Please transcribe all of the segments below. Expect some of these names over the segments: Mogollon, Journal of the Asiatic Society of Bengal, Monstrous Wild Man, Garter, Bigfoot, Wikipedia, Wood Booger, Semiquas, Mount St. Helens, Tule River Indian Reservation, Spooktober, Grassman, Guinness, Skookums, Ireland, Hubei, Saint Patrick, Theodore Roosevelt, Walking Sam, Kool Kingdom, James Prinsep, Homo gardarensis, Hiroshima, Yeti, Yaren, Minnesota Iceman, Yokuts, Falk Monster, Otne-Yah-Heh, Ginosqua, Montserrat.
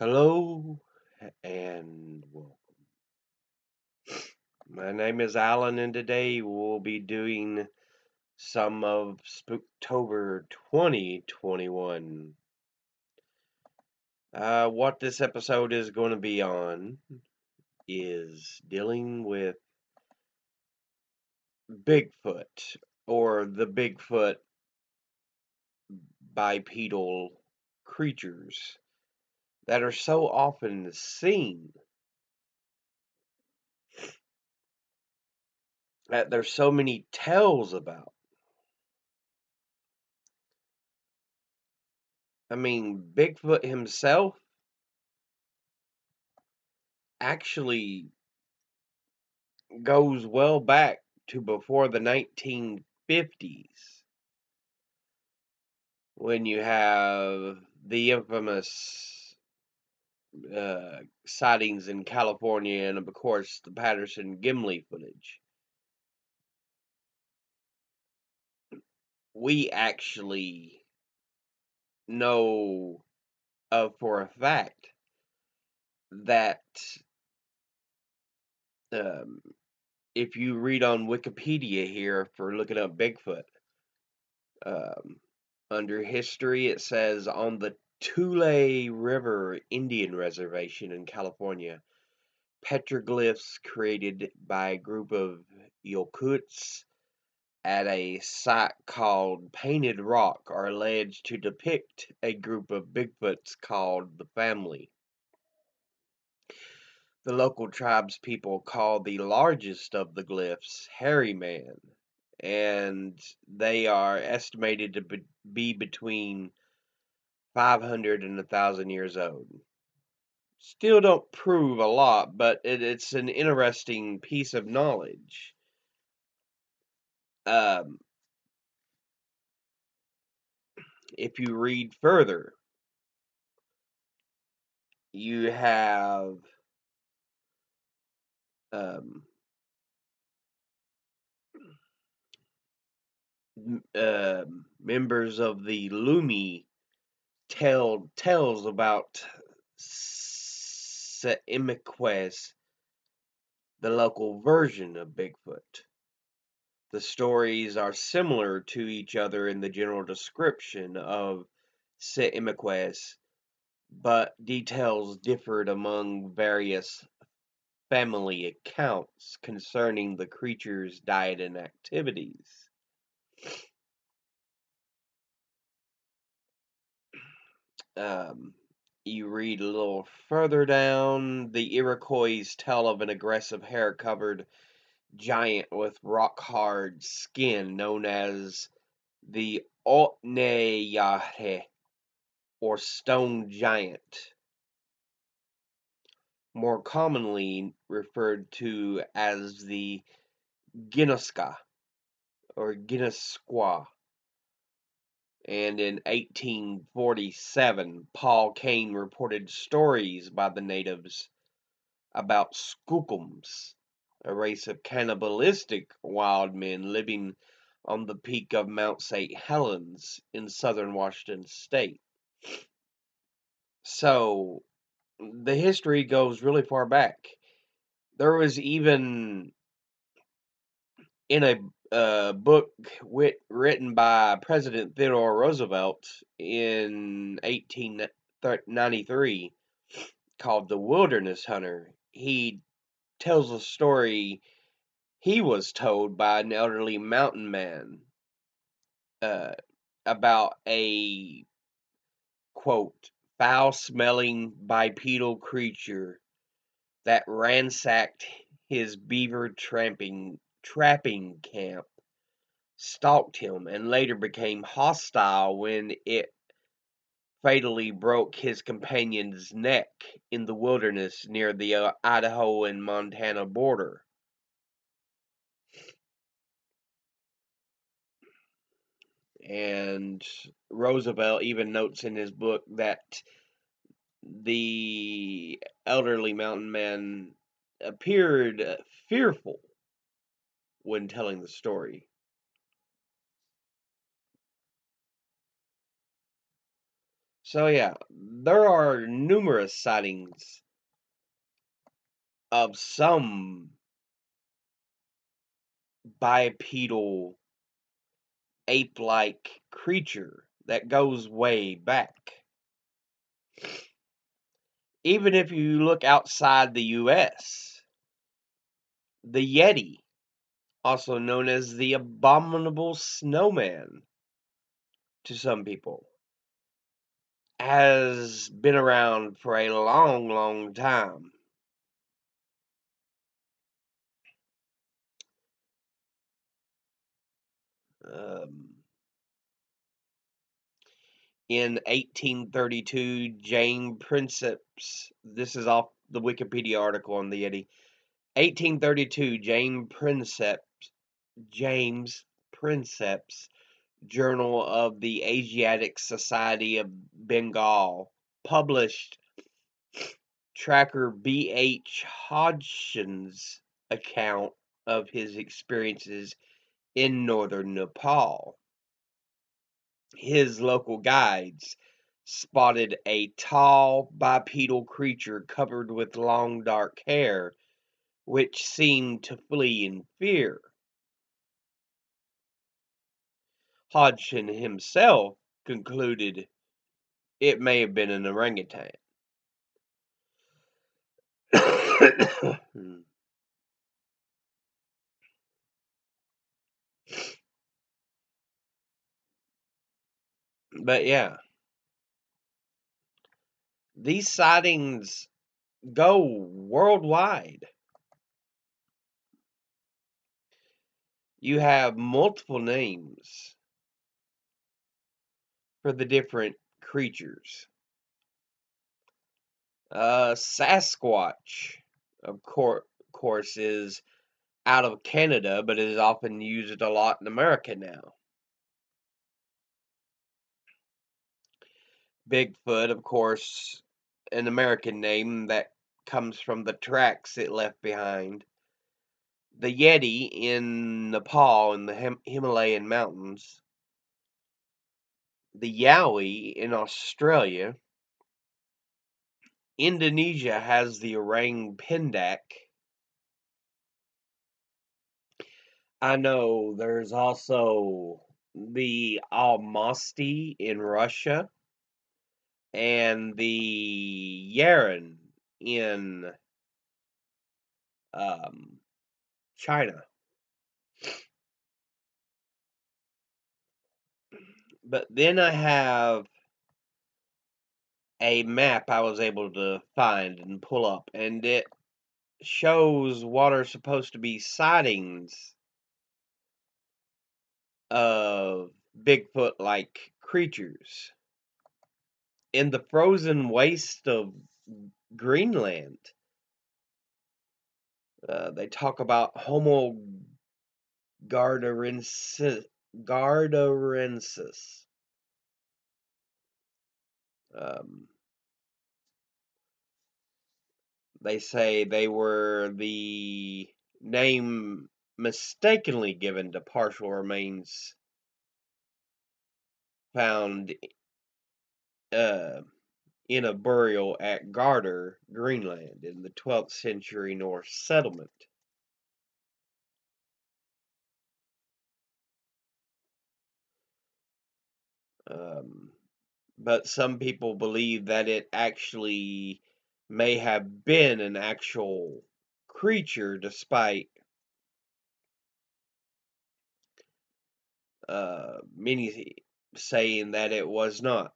Hello and welcome. My name is Alan and today we'll be doing some of Spooktober 2021. What this episode is going to be on is dealing with Bigfoot or the Bigfoot bipedal creatures that are so often seen, that there's so many tales about. I mean, Bigfoot himself actually goes well back to before the 1950s, when you have the infamous sightings in California and of course the Patterson-Gimlin footage. We actually know for a fact that if you read on Wikipedia here for looking up Bigfoot, under history it says on the Tule River Indian Reservation in California, petroglyphs created by a group of Yokuts at a site called Painted Rock are alleged to depict a group of Bigfoots called the family. The local tribespeople call the largest of the glyphs Hairy Man, and they are estimated to be between 500 and 1,000 years old. Still don't prove a lot, but it's an interesting piece of knowledge. If you read further, you have members of the Lumi tells about Semiquas, the local version of Bigfoot. The stories are similar to each other in the general description of Semiquas, but details differed among various family accounts concerning the creature's diet and activities. You read a little further down, the Iroquois tell of an aggressive hair-covered giant with rock-hard skin known as the Otne-Yah-Heh, or stone giant, more commonly referred to as the Ginoska, or Ginosqua. And in 1847, Paul Kane reported stories by the natives about Skookums, a race of cannibalistic wild men living on the peak of Mount St. Helens in southern Washington state. So, the history goes really far back. There was even, in a book written by President Theodore Roosevelt in 1893 called The Wilderness Hunter, he tells a story he was told by an elderly mountain man about a, quote, foul-smelling bipedal creature that ransacked his beaver trapping camp, stalked him, and later became hostile when it fatally broke his companion's neck in the wilderness near the Idaho and Montana border. And Roosevelt even notes in his book that the elderly mountain man appeared fearful when telling the story. So yeah, there are numerous sightings of some bipedal ape-like creature that goes way back. Even if you look outside the U.S., the Yeti, also known as the abominable snowman to some people, has been around for a long, long time. In 1832, James Prinsep, this is off the Wikipedia article on the Yeti, 1832, James Prinsep's Journal of the Asiatic Society of Bengal published tracker B.H. Hodgson's account of his experiences in northern Nepal. His local guides spotted a tall bipedal creature covered with long dark hair, which seemed to flee in fear. Hodgson himself concluded it may have been an orangutan. But yeah, these sightings go worldwide. You have multiple names for the different creatures. Sasquatch, of course, is out of Canada, but is often used a lot in America now. Bigfoot, of course, an American name that comes from the tracks it left behind. The Yeti in Nepal in the Himalayan mountains. The Yowie in Australia. Indonesia has the Orang Pendak. I know there's also the Almasti in Russia, and the Yaren in China. But then I have a map I was able to find and pull up, and it shows what are supposed to be sightings of Bigfoot-like creatures in the frozen waste of Greenland. They talk about Homo gardarensis. They say they were the name mistakenly given to partial remains found in a burial at Garter, Greenland, in the 12th century Norse settlement. But some people believe that it actually may have been an actual creature, despite many saying that it was not.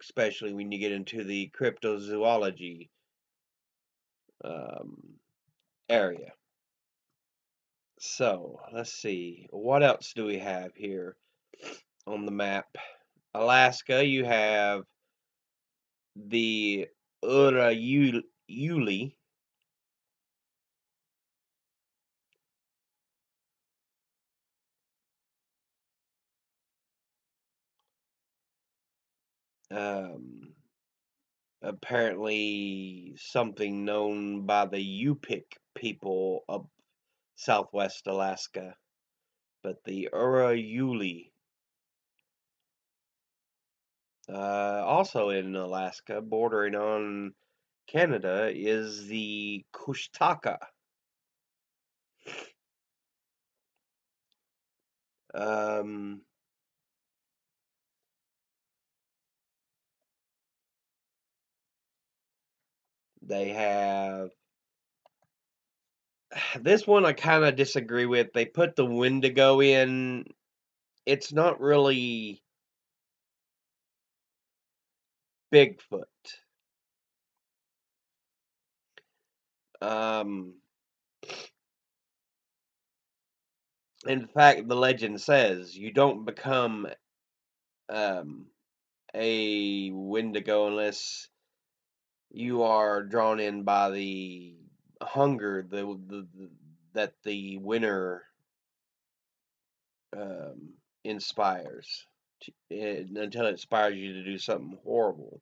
Especially when you get into the cryptozoology area. So, let's see. What else do we have here on the map? Alaska, you have the Urayuli. Apparently something known by the Yupik people of southwest Alaska, but the Urayuli Also in Alaska, bordering on Canada, is the Kushtaka. They have this one I kind of disagree with. They put the Wendigo in. It's not really Bigfoot. In fact, the legend says you don't become a Wendigo unless you are drawn in by the hunger that the winter inspires, until it inspires you to do something horrible.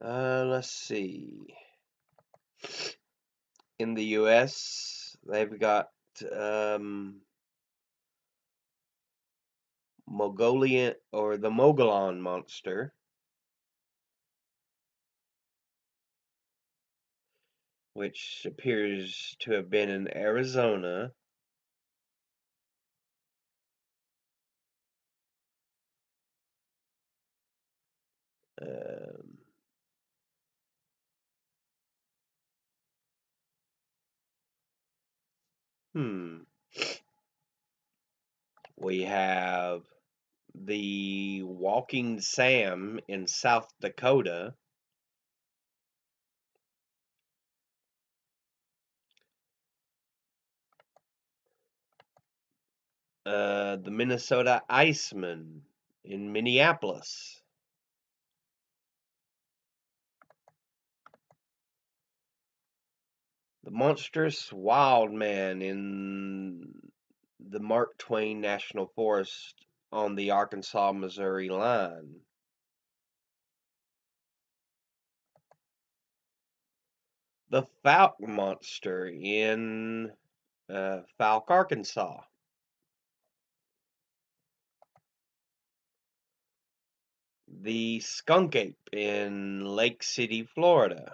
Let's see. In the U.S., they've got Mogollon, or the Mogollon monster, which appears to have been in Arizona. We have the Walking Sam in South Dakota. The Minnesota Iceman in Minneapolis. The monstrous wild man in the Mark Twain National Forest on the Arkansas-Missouri line. The Falk monster in Falk, Arkansas. The skunk ape in Lake City, Florida.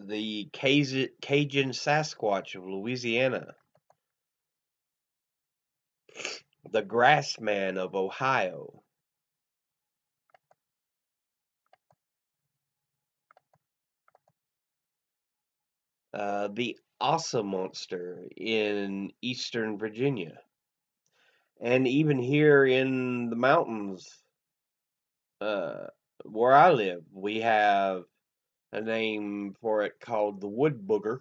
The Cajun Sasquatch of Louisiana. The Grassman of Ohio. The Ossa monster in Eastern Virginia. And even here in the mountains where I live, we have a name for it called the wood booger.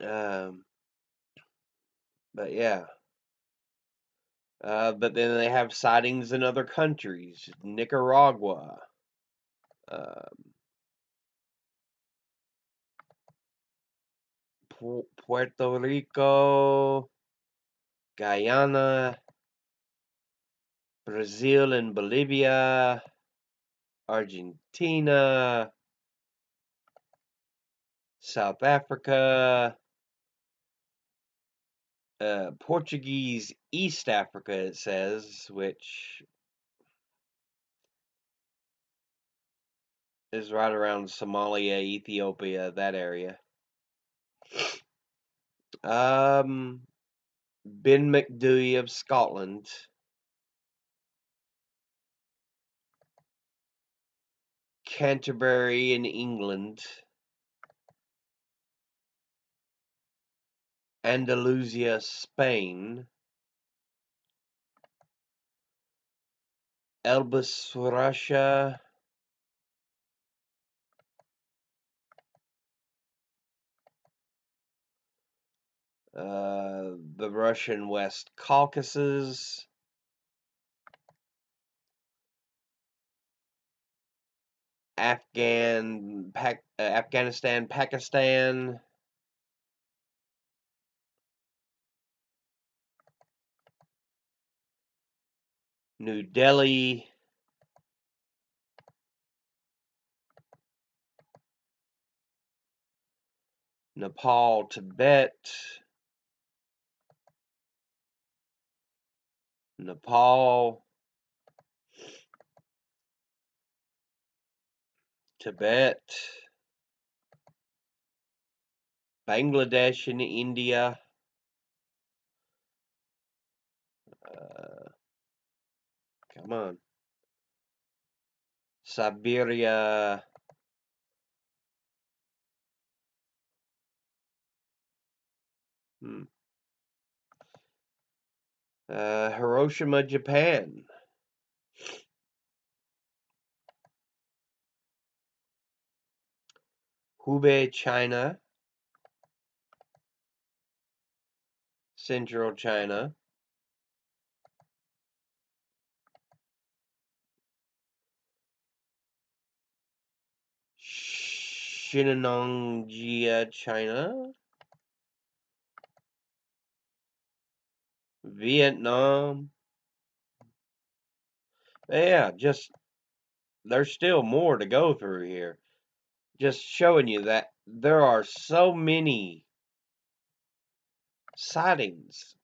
But yeah. But then they have sightings in other countries. Nicaragua. Puerto Rico. Guyana. Brazil and Bolivia, Argentina, South Africa, Portuguese East Africa, it says, which is right around Somalia, Ethiopia, that area. Ben McDuy of Scotland. Canterbury in England, Andalusia, Spain, Elbus, Russia, the Russian West Caucasus, Afghanistan, Pakistan, New Delhi, Nepal, Tibet, Nepal, Tibet, Bangladesh and India, come on, Siberia, Hiroshima, Japan, Hubei, China, Central China, Xinjiang, China, Vietnam. Yeah, just there's still more to go through here. Just showing you that there are so many sightings.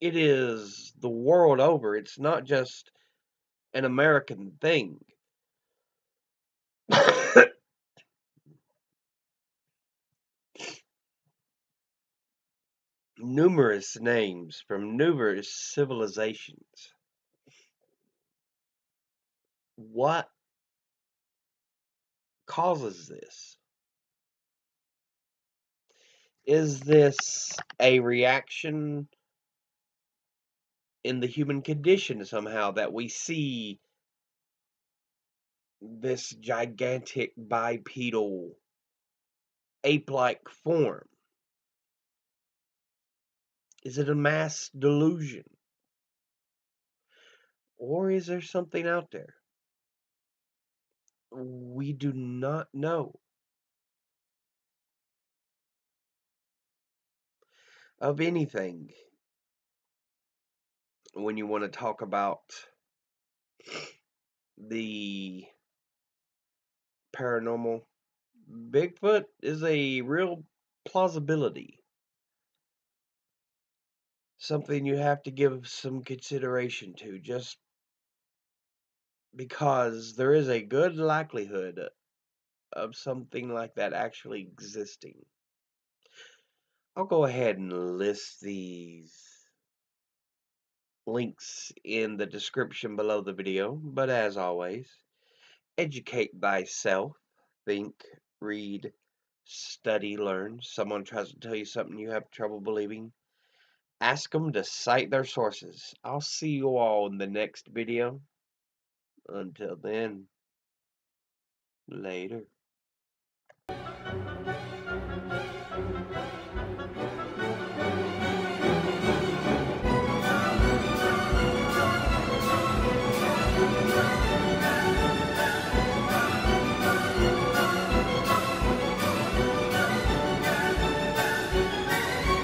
It is the world over. It's not just an American thing. Numerous names from numerous civilizations. What causes this? Is this a reaction in the human condition somehow that we see this gigantic bipedal ape-like form? Is it a mass delusion? Or is there something out there? We do not know. Of anything, when you want to talk about the paranormal, Bigfoot is a real plausibility. Something you have to give some consideration to, just because there is a good likelihood of something like that actually existing. I'll go ahead and list these links in the description below the video, but as always, educate thyself, think, read, study, learn. Someone tries to tell you something you have trouble believing, ask them to cite their sources. I'll see you all in the next video. Until then, later.